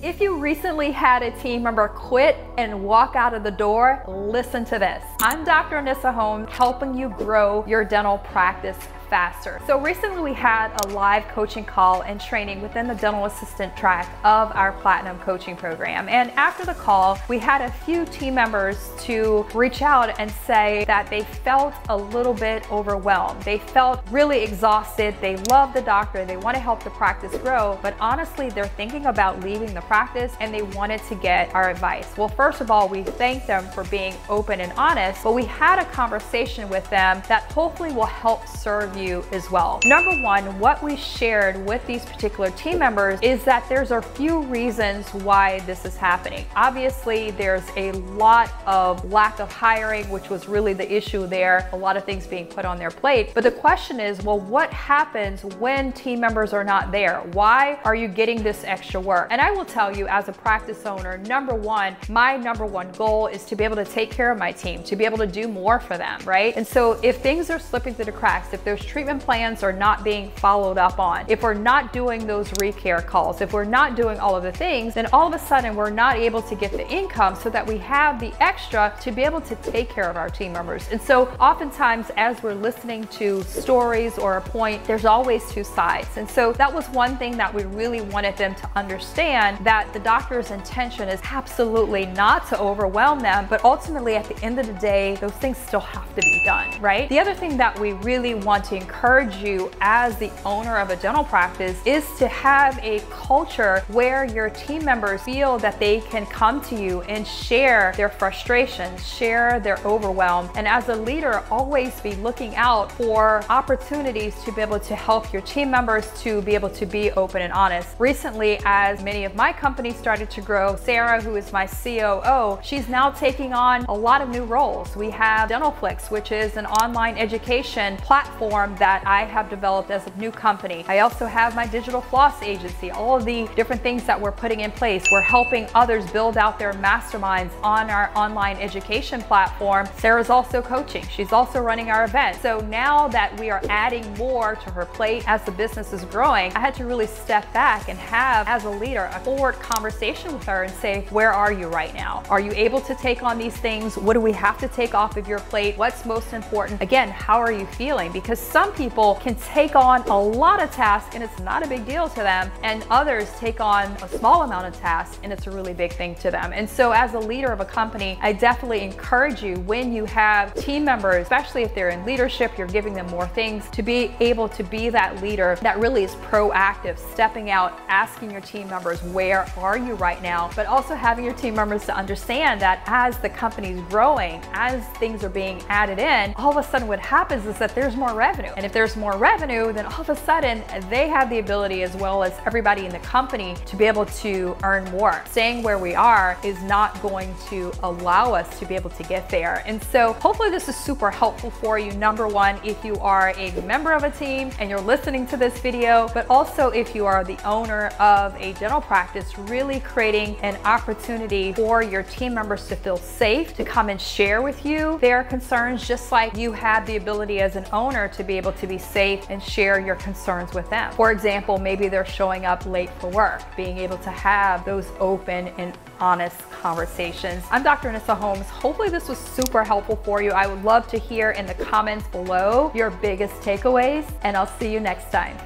If you recently had a team member quit and walk out of the door, listen to this. I'm Dr. Anissa Holmes, helping you grow your dental practice faster. So recently we had a live coaching call and training within the dental assistant track of our platinum coaching program. And after the call, we had a few team members to reach out and say that they felt a little bit overwhelmed. They felt really exhausted. They love the doctor. They want to help the practice grow, but honestly, they're thinking about leaving the practice and they wanted to get our advice. Well, first of all, we thank them for being open and honest, but we had a conversation with them that hopefully will help serve you as well. Number one, what we shared with these particular team members is that there's a few reasons why this is happening. Obviously, there's a lot of lack of hiring, which was really the issue there, a lot of things being put on their plate. But the question is, well, what happens when team members are not there? Why are you getting this extra work? And I will tell you, as a practice owner, number one, my number one goal is to be able to take care of my team, to be able to do more for them, right? And so if things are slipping through the cracks, if there's treatment plans are not being followed up on, if we're not doing those recare calls, if we're not doing all of the things, then all of a sudden we're not able to get the income so that we have the extra to be able to take care of our team members. And so oftentimes as we're listening to stories or a point, there's always two sides. And so that was one thing that we really wanted them to understand, that the doctor's intention is absolutely not to overwhelm them, but ultimately at the end of the day, those things still have to be done, right? The other thing that we really want to encourage you as the owner of a dental practice is to have a culture where your team members feel that they can come to you and share their frustrations, share their overwhelm, and as a leader, always be looking out for opportunities to be able to help your team members to be able to be open and honest. Recently, as many of my companies started to grow, Sarah, who is my COO, she's now taking on a lot of new roles. We have Dentalflix, which is an online education platform that I have developed as a new company. I also have my digital floss agency, all of the different things that we're putting in place. We're helping others build out their masterminds on our online education platform. Sarah's also coaching. She's also running our event. So now that we are adding more to her plate as the business is growing, I had to really step back and have, as a leader, a forward conversation with her and say, where are you right now? Are you able to take on these things? What do we have to take off of your plate? What's most important? Again, how are you feeling? Because some people can take on a lot of tasks and it's not a big deal to them, and others take on a small amount of tasks and it's a really big thing to them. And so as a leader of a company, I definitely encourage you, when you have team members, especially if they're in leadership, you're giving them more things, to be able to be that leader that really is proactive, stepping out, asking your team members, where are you right now? But also having your team members to understand that as the company's growing, as things are being added in, all of a sudden what happens is that there's more revenue. And if there's more revenue, then all of a sudden they have the ability, as well as everybody in the company, to be able to earn more. Staying where we are is not going to allow us to be able to get there. And so hopefully this is super helpful for you. Number one, if you are a member of a team and you're listening to this video, but also if you are the owner of a dental practice, really creating an opportunity for your team members to feel safe, to come and share with you their concerns, just like you have the ability as an owner to be able to be safe and share your concerns with them. For example, maybe they're showing up late for work, being able to have those open and honest conversations. I'm Dr. Anissa Holmes. Hopefully this was super helpful for you. I would love to hear in the comments below your biggest takeaways, and I'll see you next time.